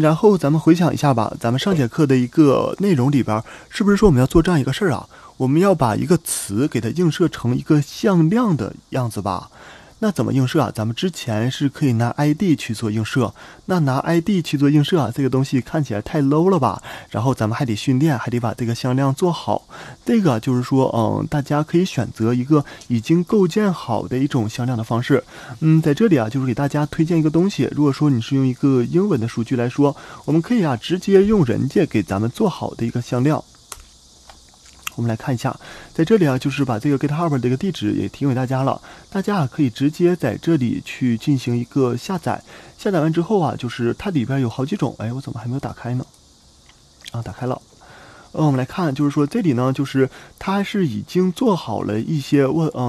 然后咱们回想一下吧，咱们上节课的一个内容里边，是不是说我们要做这样一个事儿啊？我们要把一个词给它映射成一个向量的样子吧？那怎么映射啊？咱们之前是可以拿 ID 去做映射，那拿 ID 去做映射啊，这个东西看起来太 low 了吧？然后咱们还得训练，还得把这个向量做好。这个就是说，大家可以选择一个已经构建好的一种向量的方式。在这里啊，就是给大家推荐一个东西。如果说你是用一个英文的数据来说，我们可以啊直接用人家给咱们做好的一个向量。我们来看一下，在这里啊，就是把这个 GitHub 的一个地址也提供给大家了，大家啊可以直接在这里去进行一个下载。下载完之后啊，就是它里边有好几种，哎，我怎么还没有打开呢？啊，打开了。我们来看，就是说这里呢，就是它是已经做好了一些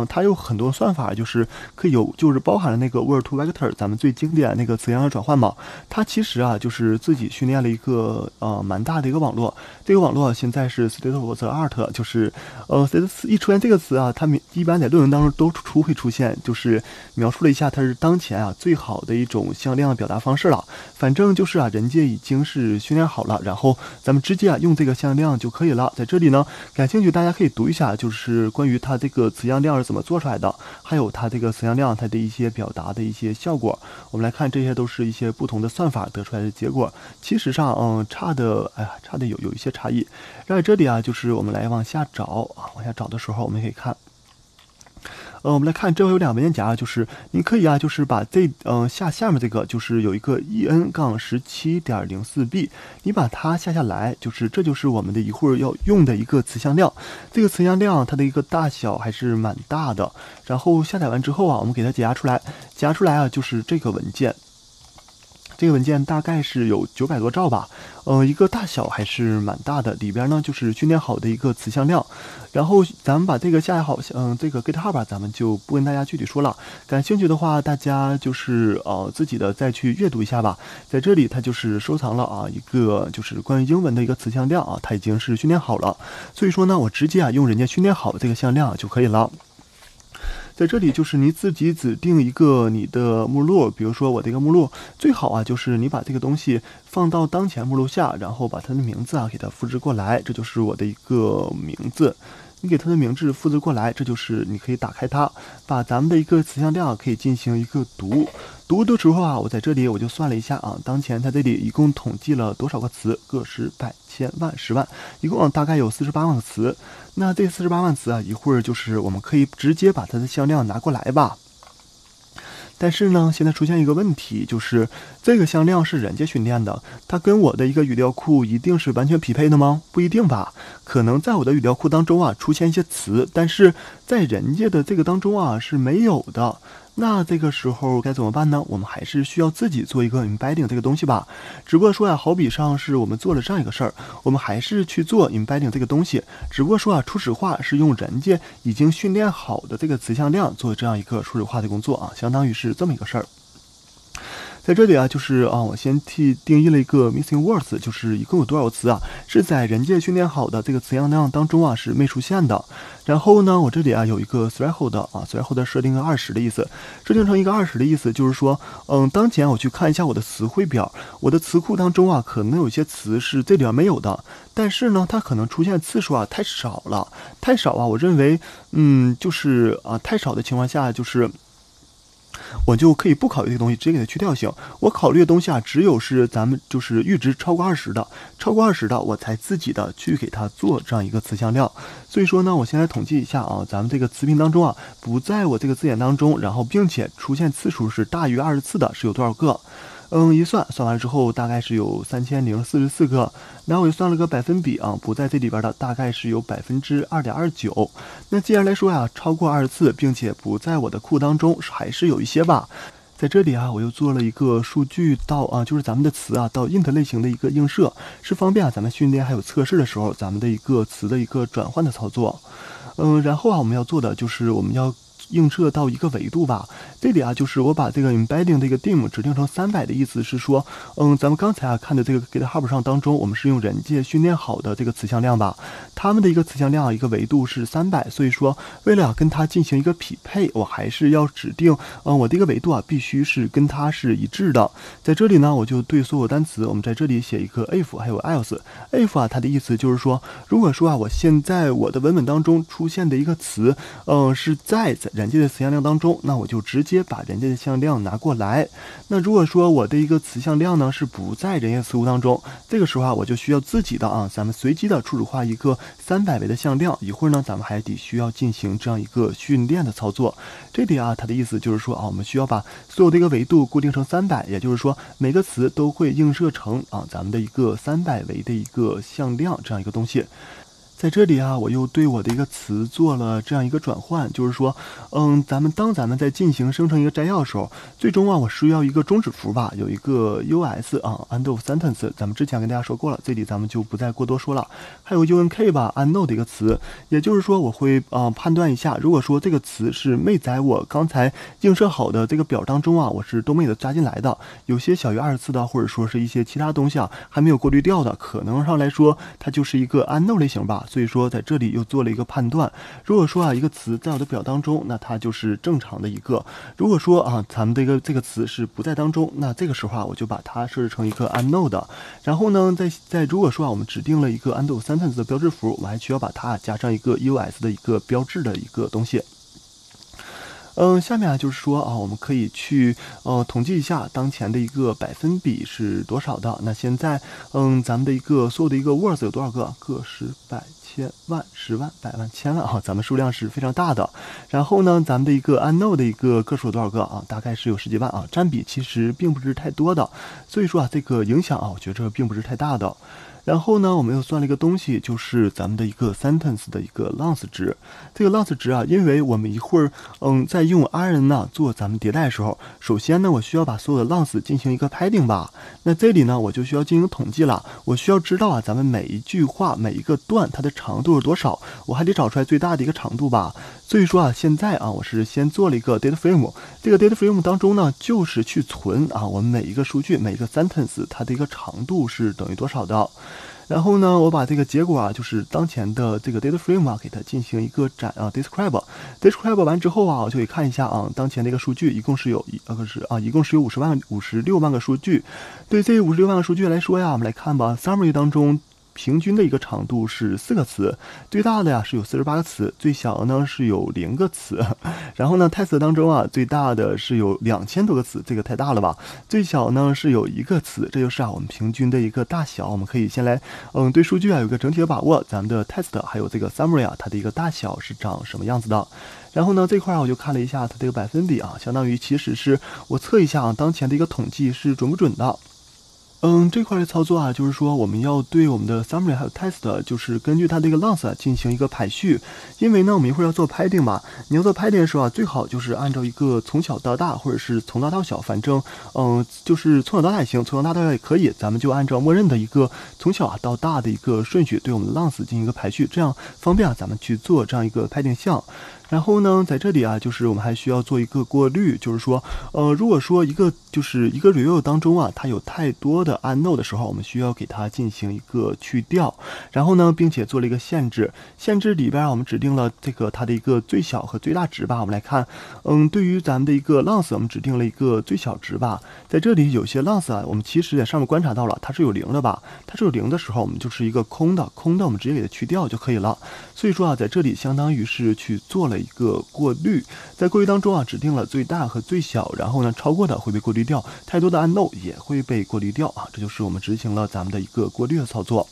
它有很多算法，就是可以有，就是包含了那个 Word to Vector， 咱们最经典那个词样转换嘛。它其实啊，就是自己训练了一个蛮大的一个网络。这个网络现在是 State-of-the-art， 就是一出现这个词啊，它一般在论文当中都会出现，就是描述了一下它是当前啊最好的一种向量表达方式了。反正就是啊，人家已经是训练好了，然后咱们直接啊用这个向量就可以了。在这里呢，感兴趣大家可以读一下，就是关于它这个词样量是怎么做出来的，还有它这个词样量它的一些表达的一些效果。我们来看，这些都是一些不同的算法得出来的结果，其实上差的有一些差异。然后这里啊，就是我们来往下找啊，往下找的时候我们可以看。我们来看，这会有两个文件夹啊，就是您可以啊，就是把这下面这个就是有一个 EN-17.04B， 你把它下来，就是这就是我们的一会儿要用的一个词向量。这个词向量它的一个大小还是蛮大的。然后下载完之后啊，我们给它解压出来，解压出来啊就是这个文件。这个文件大概是有900多兆吧，一个大小还是蛮大的。里边呢就是训练好的一个词向量，然后咱们把这个下载好，这个 GitHub 吧，咱们就不跟大家具体说了。感兴趣的话，大家就是自己的再去阅读一下吧。在这里它就是收藏了啊一个就是关于英文的一个词向量啊，它已经是训练好了。所以说呢，我直接啊用人家训练好这个向量就可以了。在这里就是你自己指定一个你的目录，比如说我的一个目录，最好啊就是你把这个东西放到当前目录下，然后把它的名字啊给它复制过来，这就是我的一个名字。你给它的名字复制过来，这就是你可以打开它，把咱们的一个词向量可以进行一个读的时候啊，我在这里我就算了一下啊，当前它这里一共统计了多少个词，个十百千万十万，一共大概有48万个词。那这48万词啊，一会儿就是我们可以直接把它的向量拿过来吧。但是呢，现在出现一个问题，就是这个向量是人家训练的，它跟我的一个语料库一定是完全匹配的吗？不一定吧。可能在我的语料库当中啊，出现一些词，但是在人家的这个当中啊是没有的。那这个时候该怎么办呢？我们还是需要自己做一个 embedding 这个东西吧。只不过说啊，好比上是我们做了这样一个事儿，我们还是去做 embedding 这个东西。只不过说啊，初始化是用人家已经训练好的这个词向量做这样一个初始化的工作啊，相当于是这么一个事儿。在这里啊，就是啊，我先定义了一个 missing words， 就是一共有多少个词啊，是在人家训练好的这个词样量当中啊是没出现的。然后呢，我这里啊有一个 threshold 啊 ，threshold 设定个20的意思，设定成一个20的意思，就是说，当前我去看一下我的词汇表，我的词库当中啊，可能有些词是这里边没有的，但是呢，它可能出现次数啊太少啊，我认为，就是啊太少的情况下，就是我就可以不考虑这个东西，直接给它去掉行。我考虑的东西啊，只有是咱们就是阈值超过20的，我才自己的去给它做这样一个词向量。所以说呢，我现在统计一下啊，咱们这个词频当中啊，不在我这个字眼当中，然后并且出现次数是大于20次的是有多少个？一算完了之后，大概是有3044个。然后我就算了个百分比啊，不在这里边的大概是有2.29%。那既然来说呀、啊，超过20次，并且不在我的库当中，还是有一些吧。在这里啊，我又做了一个数据到啊，就是咱们的词啊到 int 类型的一个映射，是方便啊咱们训练还有测试的时候，咱们的一个词的一个转换的操作。然后啊，我们要做的就是我们要映射到一个维度吧。这里啊，就是我把这个 embedding 这个 dim 指定成300的意思是说，咱们刚才啊看的这个 GitHub 上当中，我们是用人界训练好的这个词向量吧，他们的一个词向量啊，一个维度是300，所以说为了跟它进行一个匹配，我还是要指定，我的一个维度啊必须是跟它是一致的。在这里呢，我就对所有单词，我们在这里写一个 if 还有 else。if 啊，它的意思就是说，如果说啊，我现在我的文本当中出现的一个词，是在人界的词向量当中，那我就直接把人界的词向量拿过来。那如果说我的一个词向量呢是不在人界词库当中，这个时候啊，我就需要自己的啊，咱们随机的初始化一个300维的向量。一会儿呢，咱们还得需要进行这样一个训练的操作。这里啊，它的意思就是说啊，我们需要把所有的一个维度固定成300，也就是说每个词都会映射成啊咱们的一个300维的一个向量这样一个东西。在这里啊，我又对我的一个词做了这样一个转换，就是说，咱们在进行生成一个摘要的时候，最终啊，我需要一个终止符吧，有一个 EOS 啊 ，end of sentence， 咱们之前跟大家说过了，这里咱们就不再过多说了。还有 UNK 吧 ，unknown 的一个词，也就是说我会判断一下，如果说这个词是没在我刚才映射好的这个表当中啊，我是都没的加进来的，有些小于24的，或者说是一些其他东西啊还没有过滤掉的，可能上来说它就是一个 unknown 类型吧。所以说，在这里又做了一个判断。如果说啊，一个词在我的表当中，那它就是正常的一个；如果说啊，咱们的一个这个词是不在当中，那这个时候啊，我就把它设置成一个 unknown 的。然后呢，在如果说啊，我们指定了一个 end of sentence 的标志符，我们还需要把它加上一个 EOS 的一个标志的一个东西。下面啊就是说啊，我们可以去统计一下当前的一个百分比是多少的。那现在咱们的一个所有的一个 words 有多少个？个十百千万十万百万千万啊，咱们数量是非常大的。然后呢，咱们的一个 unknown 的一个个数有多少个啊？大概是有十几万啊，占比其实并不是太多的。所以说啊，这个影响啊，我觉着并不是太大的。然后呢，我们又算了一个东西，就是咱们的一个 sentence 的一个 length 值。这个 length 值啊，因为我们一会儿在用 rn 呢做咱们迭代的时候，首先呢我需要把所有的 length 进行一个 padding 吧。那这里呢我就需要进行统计了，我需要知道啊咱们每一句话每一个段它的长度是多少，我还得找出来最大的一个长度吧。所以说啊，现在啊我是先做了一个 data frame， 这个 data frame 当中呢就是去存啊我们每一个数据每一个 sentence 它的一个长度是等于多少的。然后呢，我把这个结果啊，就是当前的这个 data frame 啊，给它进行一个describe 完之后啊，我就可以看一下啊，当前的一个数据一共是有一共是有56万个数据。对这56万个数据来说呀，我们来看吧 ，summary 当中。平均的一个长度是4个词，最大的呀是有48个词，最小的呢是有0个词。然后呢 ，test 当中啊，最大的是有2000多个词，这个太大了吧？最小呢是有1个词，这就是啊我们平均的一个大小。我们可以先来，对数据啊有个整体的把握，咱们的 test 还有这个 summary 啊，它的一个大小是长什么样子的？然后呢，这块我就看了一下它这个百分比啊，相当于其实是我测一下啊当前的一个统计是准不准的。这块的操作啊，就是说我们要对我们的 summary 还有 test， 就是根据它的一个 length 进行一个排序。因为呢，我们一会儿要做 padding 嘛，你要做 padding 的时候啊，最好就是按照一个从小到大，或者是从大到小，反正就是从小到大也行，从小到大也可以，咱们就按照默认的一个从小到大的一个顺序，对我们的 length 进行一个排序，这样方便啊咱们去做这样一个 padding 项。然后呢，在这里啊，就是我们还需要做一个过滤，就是说，如果说一个 review 当中啊，它有太多的 unknown 的时候，我们需要给它进行一个去掉。然后呢，并且做了一个限制，限制里边啊，我们指定了这个它的一个最小和最大值吧。我们来看，对于咱们的一个 length， 我们指定了一个最小值吧。在这里有些 length 啊，我们其实在上面观察到了，它是有0的吧？它是有0的时候，我们就是一个空的，我们直接给它去掉就可以了。所以说啊，在这里相当于是去做了一个过滤，在过滤当中啊，指定了最大和最小，然后呢，超过的会被过滤掉，太多的unknown也会被过滤掉啊，这就是我们执行了咱们的一个过滤的操作。